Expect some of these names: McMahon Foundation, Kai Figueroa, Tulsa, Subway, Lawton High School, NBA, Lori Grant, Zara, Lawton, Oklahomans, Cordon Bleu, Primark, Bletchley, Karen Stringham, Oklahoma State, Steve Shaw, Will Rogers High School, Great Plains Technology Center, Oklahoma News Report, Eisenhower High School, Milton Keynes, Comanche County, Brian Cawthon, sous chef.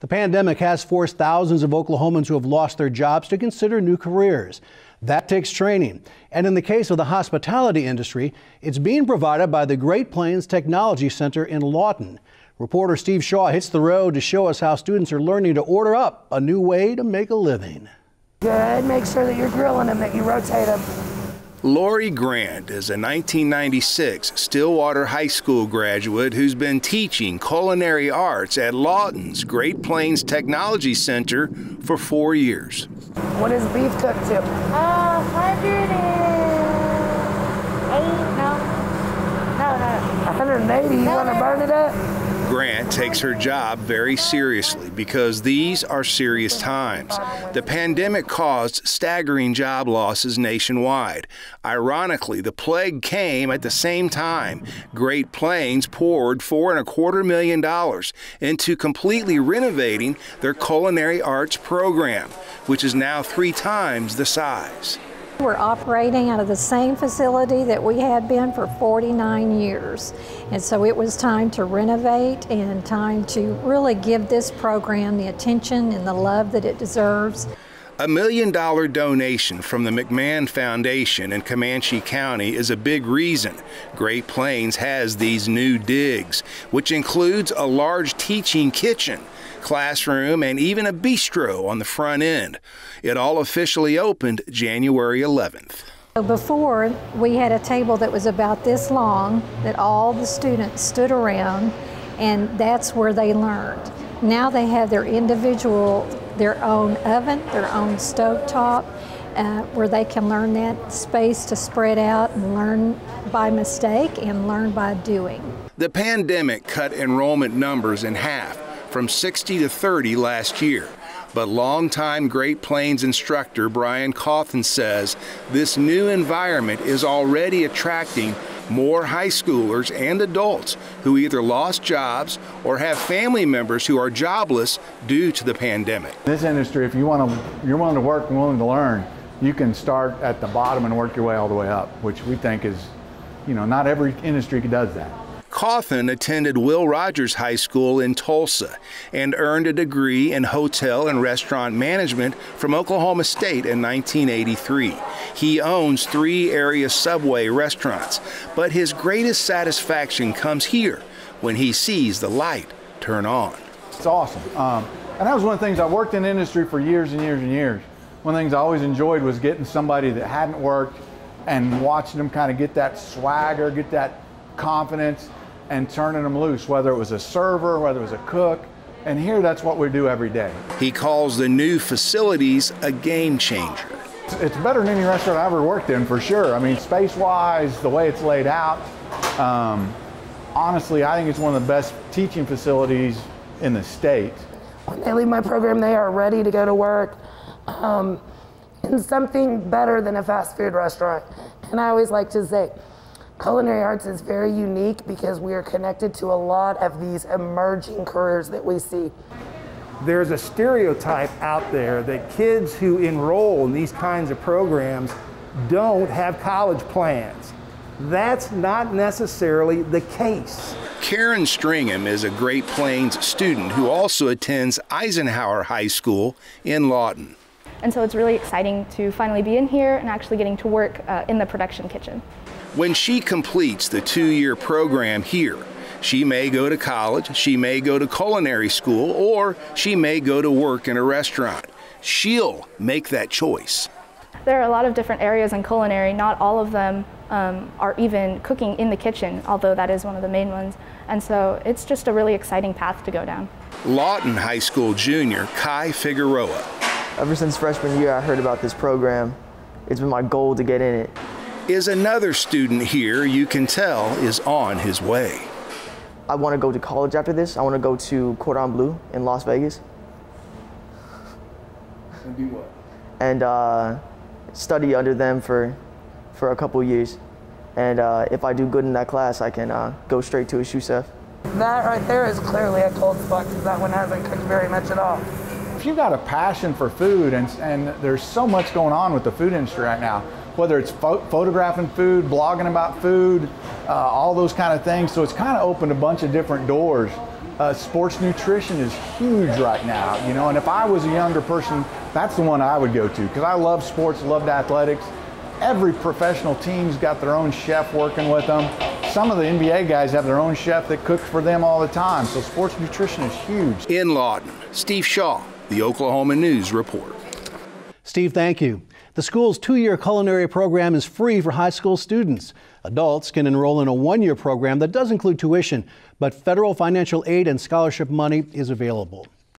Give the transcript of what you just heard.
The pandemic has forced thousands of Oklahomans who have lost their jobs to consider new careers. That takes training. And in the case of the hospitality industry, it's being provided by the Great Plains Technology Center in Lawton. Reporter Steve Shaw hits the road to show us how students are learning to order up, a new way to make a living. Good, make sure that you're grilling them, that you rotate them. Lori Grant is a 1996 Stillwater High School graduate who's been teaching culinary arts at Lawton's Great Plains Technology Center for 4 years. What is beef cook tip? 180, you want to burn it up? Grant takes her job very seriously because these are serious times. The pandemic caused staggering job losses nationwide. Ironically, the plague came at the same time. Great Plains poured $4.25 million into completely renovating their culinary arts program, which is now 3 times the size. We're operating out of the same facility that we had been for 49 years. And so it was time to renovate and time to really give this program the attention and the love that it deserves. $1 million donation from the McMahon Foundation in Comanche County is a big reason Great Plains has these new digs, which includes a large teaching kitchen, classroom, and even a bistro on the front end. It all officially opened January 11th. Before, we had a table that was about this long that all the students stood around, and that's where they learned. Now they have their individual, their own oven, their own stovetop, where they can learn that space to spread out and learn by mistake and learn by doing. The pandemic cut enrollment numbers in half, from 60 to 30 last year. But longtime Great Plains instructor Brian Cawthon says this new environment is already attracting more high schoolers and adults who either lost jobs or have family members who are jobless due to the pandemic. This industry, if you're willing to work and willing to learn, you can start at the bottom and work your way all the way up, which we think is, you know, not every industry does that. Cawthon attended Will Rogers High School in Tulsa and earned a degree in hotel and restaurant management from Oklahoma State in 1983. He owns 3 area Subway restaurants, but his greatest satisfaction comes here when he sees the light turn on. It's awesome. And that was one of the things, I worked in the industry for years and years and years. One of the things I always enjoyed was getting somebody that hadn't worked and watching them kind of get that swagger, get that confidence, and turning them loose, whether it was a server, whether it was a cook. And here, that's what we do every day. He calls the new facilities a game changer. It's better than any restaurant I ever worked in, for sure. I mean, space-wise, the way it's laid out, honestly, I think it's one of the best teaching facilities in the state. When they leave my program, they are ready to go to work in something better than a fast food restaurant. And I always like to say, culinary arts is very unique because we are connected to a lot of these emerging careers that we see. There's a stereotype out there that kids who enroll in these kinds of programs don't have college plans. That's not necessarily the case. Karen Stringham is a Great Plains student who also attends Eisenhower High School in Lawton. And so it's really exciting to finally be in here and actually getting to work in the production kitchen. When she completes the 2-year program here, she may go to college, she may go to culinary school, or she may go to work in a restaurant. She'll make that choice. There are a lot of different areas in culinary. Not all of them are even cooking in the kitchen, although that is one of the main ones. And so it's just a really exciting path to go down. Lawton High School junior Kai Figueroa. Ever since freshman year I heard about this program. It's been my goal to get in it. Is another student here you can tell is on his way. I want to go to college after this. I want to go to Cordon Bleu in Las Vegas. And do what? And study under them for a couple years. And if I do good in that class, I can go straight to a sous chef. That right there is clearly a cold spot because that one hasn't cooked very much at all. If you've got a passion for food, and there's so much going on with the food industry right now, whether it's photographing food, blogging about food, all those kind of things. So it's kind of opened a bunch of different doors Sports nutrition is huge right now, you know, and if I was a younger person, that's the one I would go to, because I love sports, loved athletics. Every professional team's got their own chef working with them. Some of the NBA guys have their own chef that cooks for them all the time, so sports nutrition is huge. In Lawton, Steve Shaw, the Oklahoma News Report. Steve, thank you. The school's two-year culinary program is free for high school students. Adults can enroll in a one-year program that does include tuition, but federal financial aid and scholarship money is available.